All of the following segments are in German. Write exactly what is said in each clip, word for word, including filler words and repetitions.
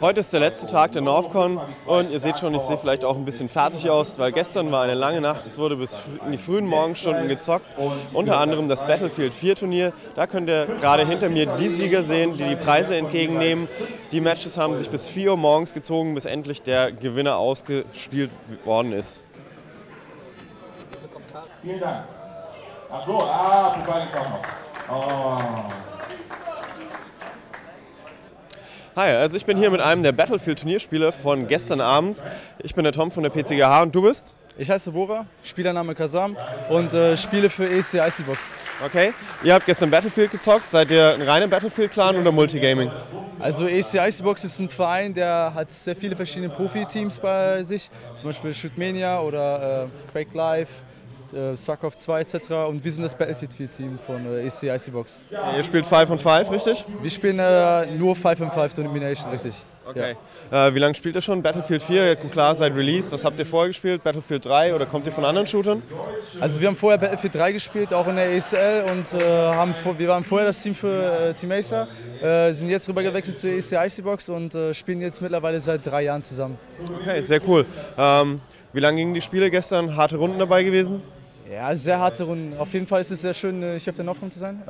Heute ist der letzte Tag der Northcon und ihr seht schon, ich sehe vielleicht auch ein bisschen fertig aus, weil gestern war eine lange Nacht, es wurde bis in die frühen Morgenstunden gezockt, unter anderem das Battlefield vier Turnier. Da könnt ihr gerade hinter mir die Sieger sehen, die die Preise entgegennehmen. Die Matches haben sich bis vier Uhr morgens gezogen, bis endlich der Gewinner ausgespielt worden ist. Vielen Dank. Ach so, ah, vorbeigekommen. Hi, also ich bin hier mit einem der Battlefield-Turnierspieler von gestern Abend. Ich bin der Tom von der P C G H und du bist? Ich heiße Bora, Spielername Kasam und äh, spiele für E S C Icy Box. Okay, ihr habt gestern Battlefield gezockt. Seid ihr ein reiner Battlefield-Clan oder Multigaming? Also E S C Icy Box ist ein Verein, der hat sehr viele verschiedene Profi-Teams bei sich. Zum Beispiel Shootmania oder äh, Quake Live. Starcraft zwei et cetera. Und wir sind das Battlefield vier Team von äh, E S C Icy Box. Ja, ihr spielt five on five, richtig? Wir spielen äh, nur five on five Domination, richtig. Okay. Ja. Äh, wie lange spielt ihr schon? Battlefield vier, klar, seit Release. Was habt ihr vorher gespielt? Battlefield drei oder kommt ihr von anderen Shootern? Also wir haben vorher Battlefield drei gespielt, auch in der E S L. Und äh, haben vor, wir waren vorher das Team für äh, Team Acer, äh, sind jetzt rüber gewechselt zu E S C Icy Box und äh, spielen jetzt mittlerweile seit drei Jahren zusammen. Okay, sehr cool. Ähm, wie lange gingen die Spiele gestern? Harte Runden dabei gewesen? Ja, sehr harte Runden. Auf jeden Fall ist es sehr schön, hier auf der Northcon zu sein.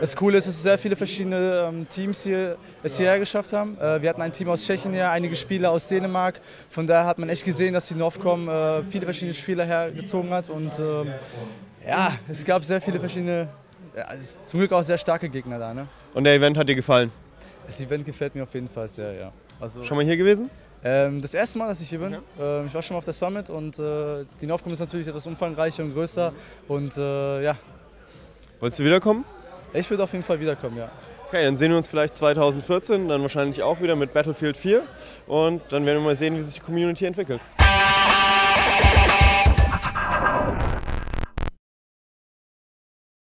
Das Coole ist, dass sehr viele verschiedene Teams hier es hierher geschafft haben. Wir hatten ein Team aus Tschechien hier, einige Spieler aus Dänemark. Von daher hat man echt gesehen, dass die Northcon viele verschiedene Spieler hergezogen hat. Und ja, es gab sehr viele verschiedene, ja, zum Glück auch sehr starke Gegner da. Ne? Und der Event hat dir gefallen? Das Event gefällt mir auf jeden Fall sehr, ja. Also, schon mal hier gewesen? Ähm, das erste Mal, dass ich hier bin. Okay. Ähm, ich war schon mal auf der Summit und äh, die Northcon ist natürlich etwas umfangreicher und größer. Und äh, ja. Wolltest du wiederkommen? Ich würde auf jeden Fall wiederkommen, ja. Okay, dann sehen wir uns vielleicht zweitausendvierzehn, dann wahrscheinlich auch wieder mit Battlefield vier. Und dann werden wir mal sehen, wie sich die Community entwickelt.